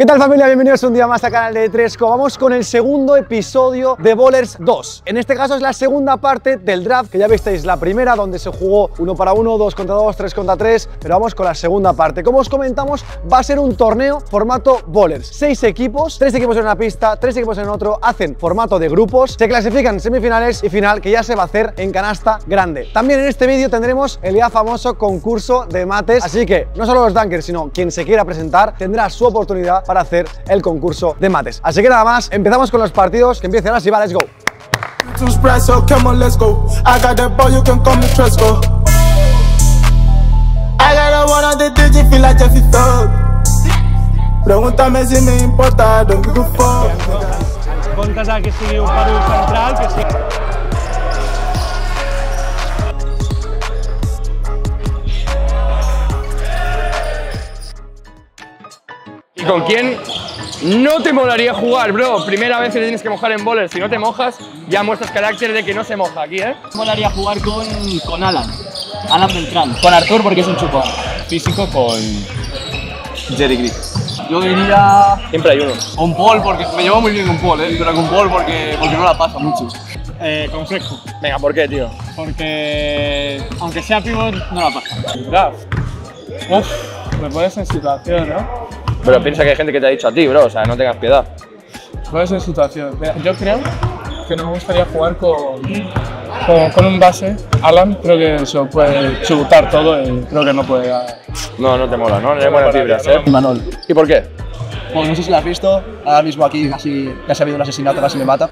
¿Qué tal, familia? Bienvenidos un día más al canal de Tresco. Vamos con el segundo episodio de Ballers 2. En este caso es la segunda parte del draft, que ya visteis la primera, donde se jugó 1 para 1, 2 contra 2, 3 contra 3, pero vamos con la segunda parte. Como os comentamos, va a ser un torneo formato Ballers. 6 equipos, 3 equipos en una pista, 3 equipos en otro, hacen formato de grupos, se clasifican semifinales y final, que ya se va a hacer en canasta grande. También en este vídeo tendremos el ya famoso concurso de mates, así que no solo los dunkers, sino quien se quiera presentar tendrá su oportunidad para hacer el concurso de mates. Así que nada más, empezamos con los partidos, que empiecen así, va, let's go. Pregúntame si me importa, don't give a fuck. Bon casar que sigui un paro central, que sigui... ¿Con quién no te molaría jugar, bro? Primera vez que te tienes que mojar en Ballers. Si no te mojas, ya muestras carácter de que no se moja aquí, ¿eh? Me molaría jugar con Alan Beltrán. Con Arthur, porque es un chupón. Físico con Jerry Green. Yo diría... Siempre hay uno. Con Paul, porque me llevo muy bien con Paul, ¿eh? Pero con Paul porque no la pasa mucho. Con Tresco. Venga, ¿por qué, tío? Porque... aunque sea pivot, no la pasa. Uf, me pones en situación, ¿no? Pero piensa que hay gente que te ha dicho a ti, bro, o sea, no tengas piedad. ¿Cuál es la situación? Yo creo que no me gustaría jugar con un base. Alan creo que eso puede chutar todo y creo que no puede... No te mola, ¿no? No hay buenas fibras, ¿eh? Imanol. ¿Y por qué? Pues no sé si la has visto, ahora mismo aquí casi ya se ha habido un asesinato, casi me mata.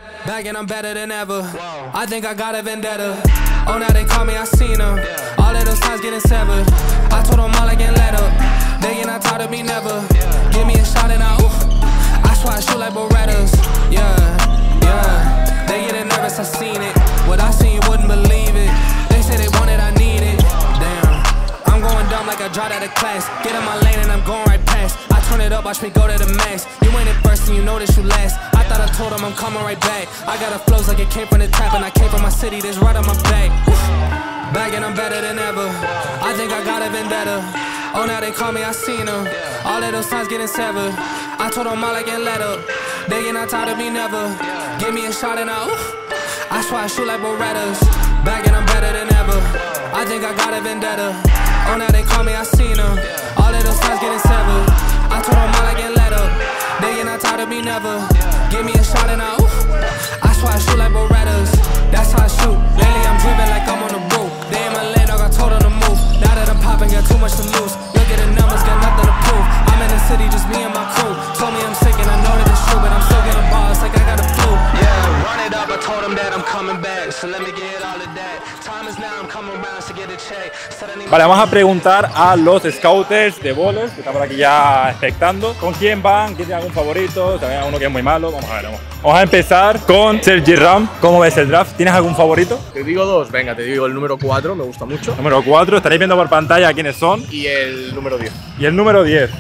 Vale, vamos a preguntar a los scouters de Ballers, que están por aquí ya expectando, con quién van, quién tiene algún favorito, también alguno que es muy malo. Vamos a ver, vamos a empezar con Sergi Ram. ¿Cómo ves el draft? ¿Tienes algún favorito? Te digo dos, venga, te digo el número 4, me gusta mucho. Número 4, estaréis viendo por pantalla quiénes son. Y el número 10. Y el número 10.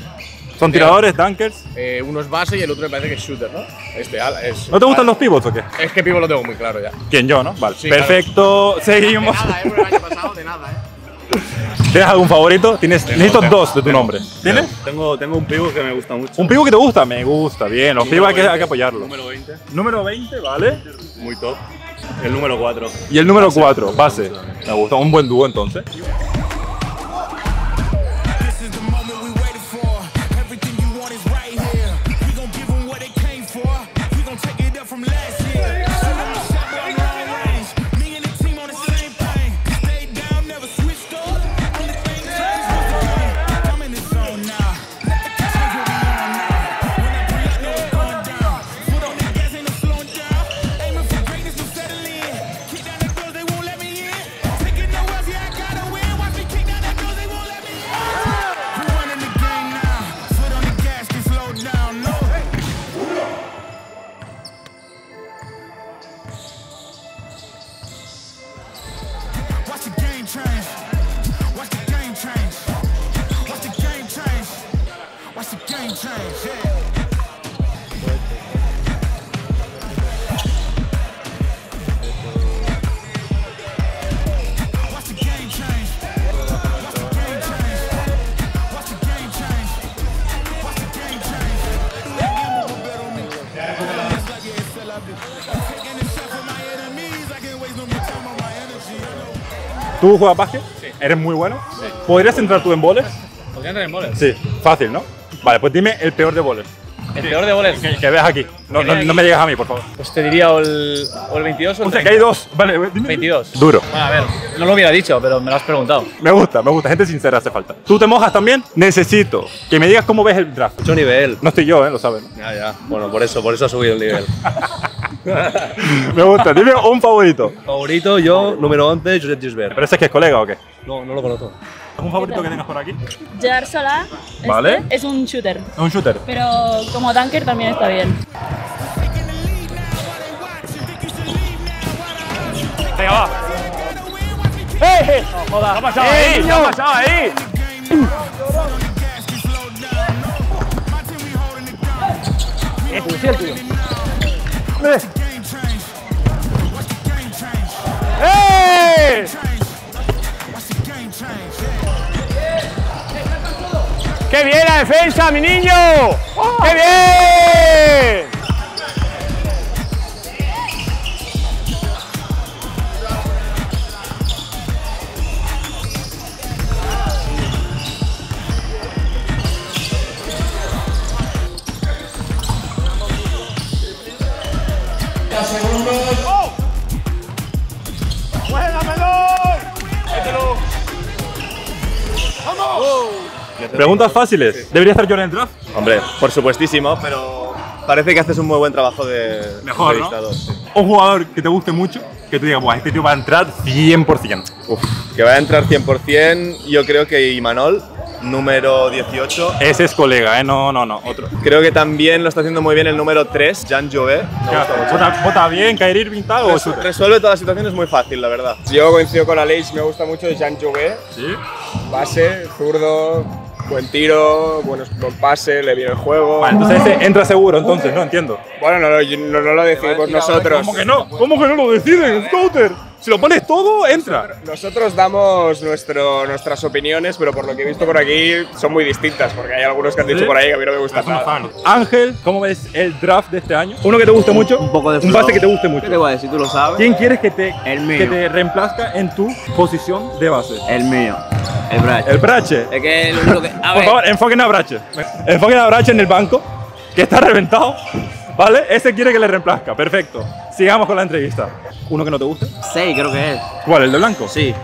¿Son tiradores, dunkers? Uno es base y el otro me parece que es shooter, ¿no? ¿No te gustan los pivots o qué? Es que pivot lo tengo muy claro ya. ¿Quién, yo, no? Vale, sí, perfecto. Claro. Seguimos. De nada, el año pasado de nada, ¿Tienes algún favorito? Necesito dos de tu nombre. ¿Tienes? Tengo un pivot que me gusta mucho. ¿Un pivot que te gusta? Me gusta, bien. Los pivots hay que apoyarlos. Número 20. Número 20, vale. Muy top. El número 4. Y el número base, 4, base. Me gusta, un buen dúo entonces. ¿Tú juegas básquet? Sí. ¿Eres muy bueno? Sí. ¿Podrías entrar tú en bowls? ¿Podría entrar en bowls? Sí. Fácil, ¿no? Vale, pues dime el peor de bowls. ¿El peor de bowls? Que veas aquí. No, no, no me llegas a mí, por favor. Pues te diría o el 22 o el 30. O sea, que hay dos. Vale, dime. 22. Duro. Bueno, a ver, no lo hubiera dicho, pero me lo has preguntado. Me gusta. Gente sincera hace falta. ¿Tú te mojas también? Necesito que me digas cómo ves el draft. Mucho nivel. No estoy yo, ¿eh? Lo sabes. Ya, ya. Bueno, por eso ha subido el nivel. Me gusta. Dime un favorito. Favorito, yo, número 11, Josep Gisbert. ¿Pero ese es que es colega o qué? No, no lo conozco. ¿Algún favorito que tengas por aquí? Gerard Solá. Vale. Este es un shooter. Es un shooter. Pero como tanker también está bien. Venga, va. ¡Ey! No, joda. ¿Qué ha pasado ahí? ¿Qué ha pasado ahí? ¡Ey! ¡Qué bien la defensa, mi niño! ¡Oh! ¡Qué bien! ¡Oh! ¡Buena, pelón! ¡Mételo! ¡Vamos! ¡Oh! Preguntas fáciles. ¿Debería estar yo en el draft? Hombre, por supuestísimo, pero parece que haces un muy buen trabajo de mejor, ¿no? Sí. Un jugador que te guste mucho, que te diga, buah, este tío va a entrar 100%. Uf, que va a entrar 100%, yo creo que Imanol. Número 18. Ese es colega, ¿eh? No, no, no, otro. Creo que también lo está haciendo muy bien el número 3, Jean-Joubert. Vota bien, caer Irving, tal, o resuelve todas las situaciones muy fácil, la verdad. Yo coincido con Aleix, me gusta mucho Jean-Joubert. Sí. Base, zurdo, buen tiro, buen pase, le viene el juego. Vale, entonces ese entra seguro, entonces, no entiendo. Bueno, no lo decidimos nosotros. ¿Cómo que no? ¿Cómo que no lo deciden, Scouter? Si lo pones todo, entra. Nosotros damos nuestras opiniones, pero por lo que he visto por aquí son muy distintas, porque hay algunos que han dicho por ahí que a mí no me gusta nada. Ángel, ¿cómo ves el draft de este año? ¿Uno que te guste mucho? Un poco de flow. Un base que te guste mucho. ¿Qué te voy a decir? Tú lo sabes. ¿Quién quieres que te reemplazca en tu posición de base? El mío. El Brache. El Brache. Es que el único que… A ver. Por favor, enfoquen a Brache. Enfoquen a Brache en el banco, que está reventado. ¿Vale? Ese quiere que le reemplazca. Perfecto. Sigamos con la entrevista. ¿Uno que no te gusta? 6, creo que es. ¿Cuál? ¿El de blanco? Sí.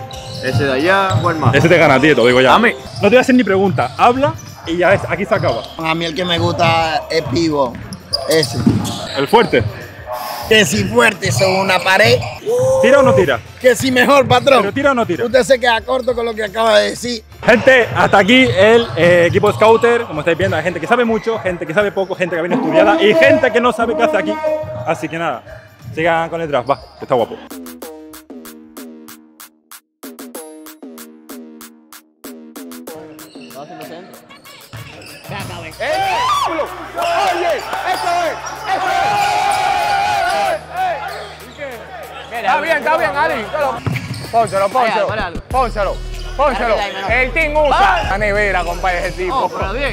Ese de allá, ¿cuál más? Ese te gana, tío, te lo digo ya. No te voy a hacer ni pregunta. Habla y ya ves, aquí se acaba. A mí el que me gusta es Pivo. Ese. ¿El fuerte? Que si fuerte sobre una pared. ¿Tira o no tira? Que si mejor, patrón. ¿Pero tira o no tira? Usted se queda corto con lo que acaba de decir. Gente, hasta aquí el equipo Scouter. Como estáis viendo, hay gente que sabe mucho, gente que sabe poco, gente que viene estudiada y gente que no sabe qué hace aquí. Así que nada, sigan con el draft, va, que está guapo. Está bien, Ali. Pónselo, pónselo. Pónselo, pónselo. El team usa la nevera, compadre, ese tipo. Pero bien.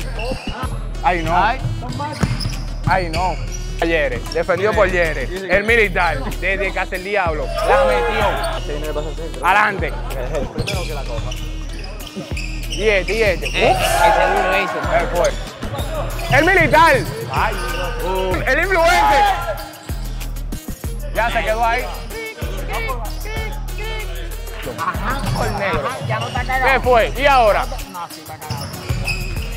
Ay, no. Ay, no. Jerry, defendido por Jerry. El militar, desde que hace el diablo. La metió. Adelante. El primero que la copa. 10, 10. El seguro ese. El fuerte. El militar. Ay, el influencer. Ya se quedó ahí. Ajá, con negro. Ajá, ya no está cagado. ¿Qué fue? ¿Y ahora? No, sí está cagado.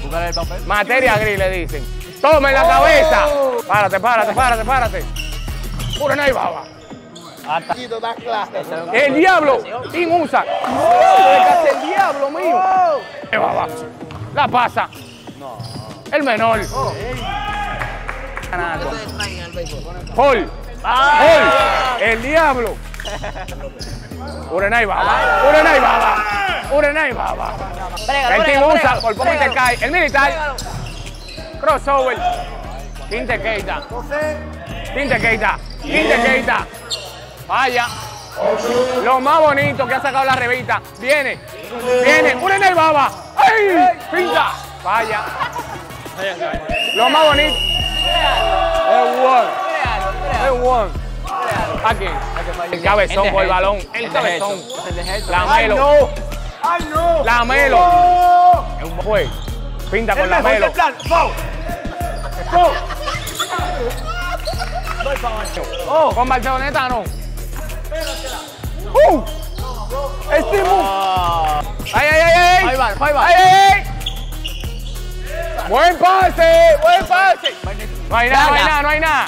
Búscale el papel. Materia gris le dicen. ¡Toma en la cabeza! Párate, párate, párate, párate. Pura no baba. Hasta aquí todas clases. El diablo, sin usa. ¡Oh! El diablo mío. ¡Qué baba! La pasa. No. El menor. Paul. Paul. El diablo. Urenay baba, Urenay baba, Urenay baba. El team usa, por poco te cae. El militar. Crossover. Quinte Keita. Quinte Keita. Quinte Keita. Vaya. Lo más bonito que ha sacado la revista. Viene. Viene. Urenay baba. ¡Ay! Pinta. Vaya. Lo más bonito. El one. El one. ¿A quién? El cabezón por el balón. El cabezón. Lamelo. ¡Ay, no! ¡Lamelo! Es un juez. Pinta con Lamelo. ¡Foul! ¡Foul! Voy para abajo. ¡Oh! ¿Con Barceloneta no? ¡Uh! ¡Este! ¡Ay, ay, ay! ¡Ahí va, ahí va! ¡Ay, ay! ¡Buen pase! ¡Buen pase! No hay nada, no hay nada, no hay nada.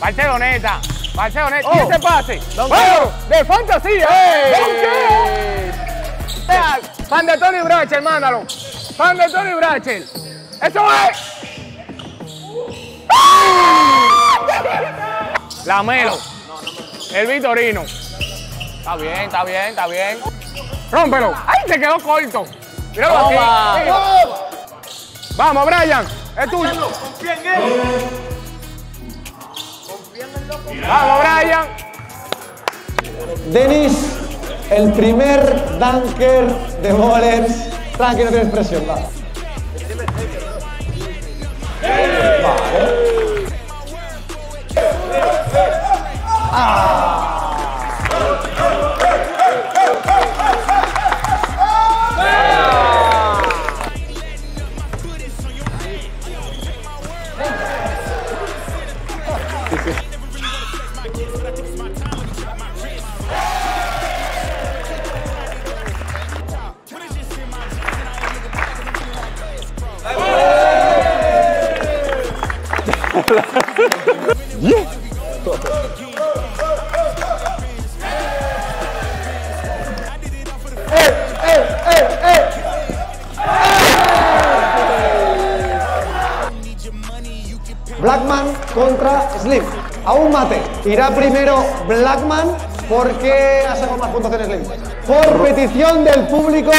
Barceloneta. Barceloneta. Oh. ¿Y ese pase? ¡Bueno! ¡De fantasía! ¡Hey! ¡Fan de Tony Bracht, mándalo! ¡Fan de Tony Bracht! ¡Eso es! ¡Ah! Lamelo. El Vitorino. Está bien, está bien, está bien. ¡Rómpelo! ¡Ay, se quedó corto! ¡Míralo así! ¡Oh! ¡Vamos, Brian! ¡Es tuyo! ¡Confía en él! ¡Confía en el loco! ¡Vamos, Brian! Denis, el primer dunker de Ballers. Tranqui, no tienes presión, va. ¡Ah! Blackman contra Slim. A un mate. Irá primero Blackman porque ha sacado más puntuaciones Slim. Por petición del público,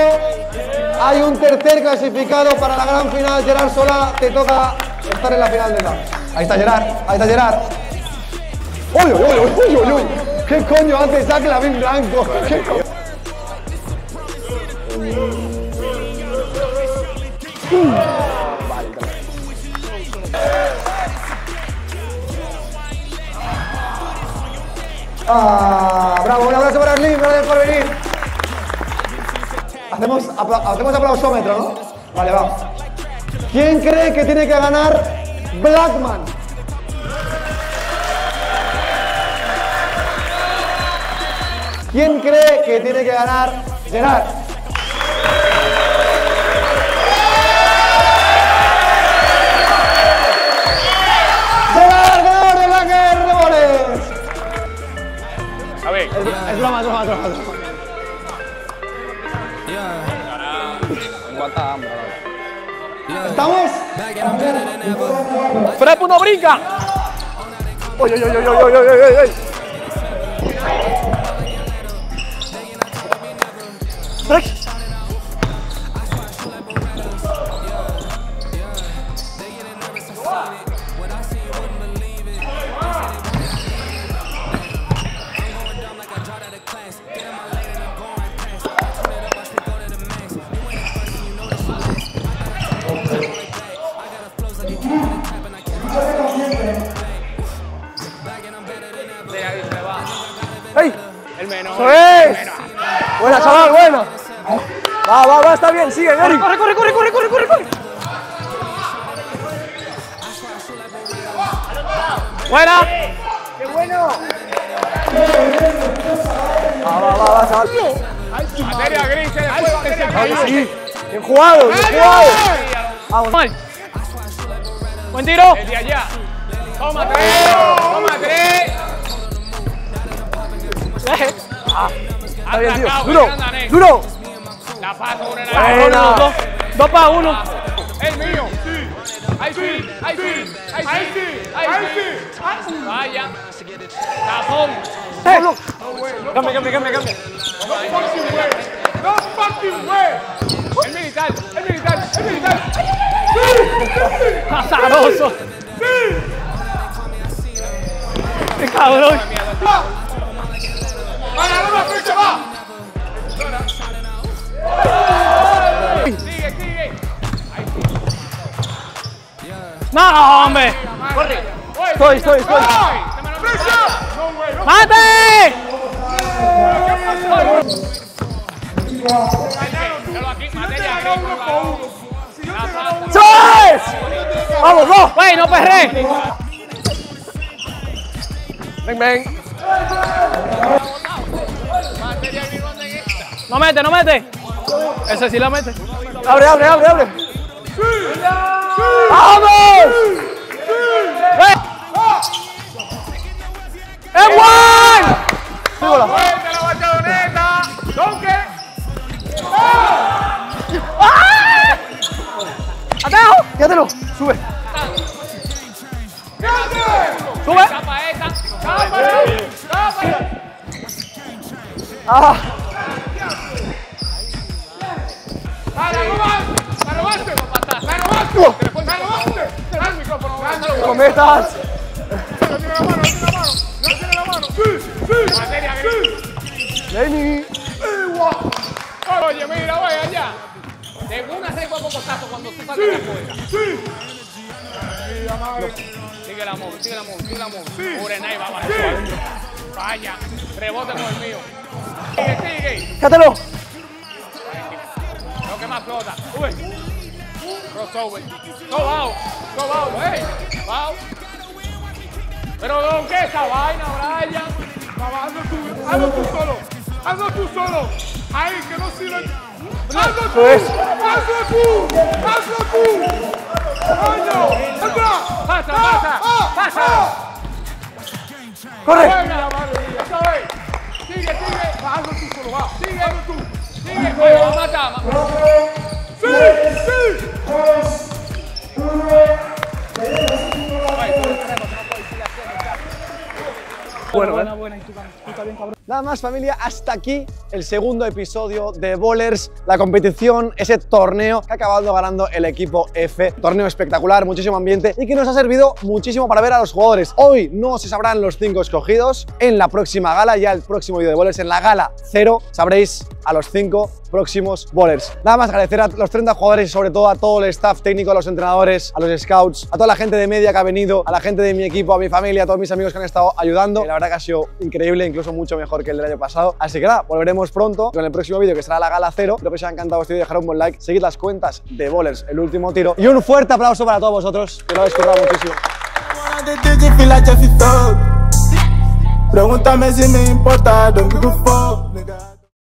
hay un tercer clasificado para la gran final. Gerard Solá, te toca estar en la final de la. Ahí está Gerard, ahí está Gerard. ¡Uy, uy, uy, uy, uy! ¿Qué coño hace Zach Lavin blanco? ¿Qué coño? Ah, bravo, un abrazo para Arlene, gracias por venir. Hacemos aplausómetro, ¿no? Vale, vamos. ¿Quién cree que tiene que ganar Blackman? ¿Quién cree que tiene que ganar Gerard? Es broma, es broma, es broma. ¿Estamos? ¡Frepu no brinca! ¡Oye, oye, oye, oye, oye, oye! Está bien, sigue, Jerry. Corre, corre, corre, corre, corre, corre, corre. Buena. Qué bueno. Va, va, va, va, sal. Materia gris, sí. Bien jugado, bien jugado. Vamos. Buen tiro. Desde allá. Toma tres. Toma tres. Está bien, tío. Duro, duro. La paso, una la dos. 2 para 1. El mío. Ahí sí, ahí sí, ahí sí, ahí sí. Vaya. Tapón. Cambia, cambia, cambia, cambia. No fucking way. No fucking way. El militar, el militar, el militar. ¡Sí! ¡Azaroso! ¡Sí! ¡Qué cabrón! ¡Va! ¡Para la fecha, va! Sigue, sigue. No, hombre. Corre. Estoy. No, güey. ¡Vamos, no! ¡Ey, no perré! ¡Ven, ven! ¡No mete, no mete! Ese sí la mete. ¡Abre, abre, abre, abre! ¡Vamos! ¡Es one! ¡Súbala! ¡Fuerte la bachadoneta! ¡Donque! ¡Atajo! ¡Quédatelo! ¡Sube! ¡Sube! ¡Tapa esa! ¡Tapa! ¡Tapa! ¡Ah! ¡La robaste! ¡La robaste! ¡La robaste! ¡Dale el micrófono! ¡Cómo estás! ¡No tiene la mano! ¡No tiene la mano! ¡No tiene la mano! ¡Sí! ¡Sí! ¡Denis! ¡Oye, mira, vaya allá! En una regla poco tato cuando tú pases la fuera. ¡Sí! Sigue el amor, sigue el amor, sigue el amor. ¡Urenay va para el suelo! ¡Vaya! ¡Rebote con el mío! ¡Sigue, sigue! ¡Cátalo! Lo que más flota. ¡Sube! ¡Crossover! ¡Go out! ¡Go out! ¡Hey! ¡Wow! ¡Pero don qué esa vaina, Brian! ¡Hazlo tú solo! ¡Hazlo tú solo! ¡Ay, que no sirve! ¡Hazlo tú! ¡Hazlo tú! ¡Hazlo tú! ¡Coño! ¡Entra! ¡Pasa, pasa! ¡Pasa! ¡Corre! ¡Sigue, sigue! ¡Hazlo tú solo, va! ¡Sigue, hazlo tú! ¡Sigue, coño! ¡Va a matar! ¡Sí! ¡Sí! Bueno, buena, buena. ¿Y tú también, cabrón? Nada más, familia, hasta aquí el segundo episodio de Ballers, la competición, ese torneo que ha acabado ganando el equipo F. Torneo espectacular, muchísimo ambiente y que nos ha servido muchísimo para ver a los jugadores. Hoy no se sabrán los 5 escogidos. En la próxima gala, ya el próximo vídeo de Ballers, en la gala 0, sabréis a los 5 próximos Ballers. Nada más, agradecer a los 30 jugadores y sobre todo a todo el staff técnico, a los entrenadores, a los scouts, a toda la gente de media que ha venido, a la gente de mi equipo, a mi familia, a todos mis amigos que han estado ayudando. La verdad que ha sido increíble, incluso mucho mejor que el del año pasado. Así que nada, volveremos pronto con el próximo vídeo que será la gala 0. Espero que os haya encantado este vídeo, dejar un buen like, seguid las cuentas de Ballers, El Último Tiro. Y un fuerte aplauso para todos vosotros, que lo habéis currado muchísimo. Pregúntame si me importa.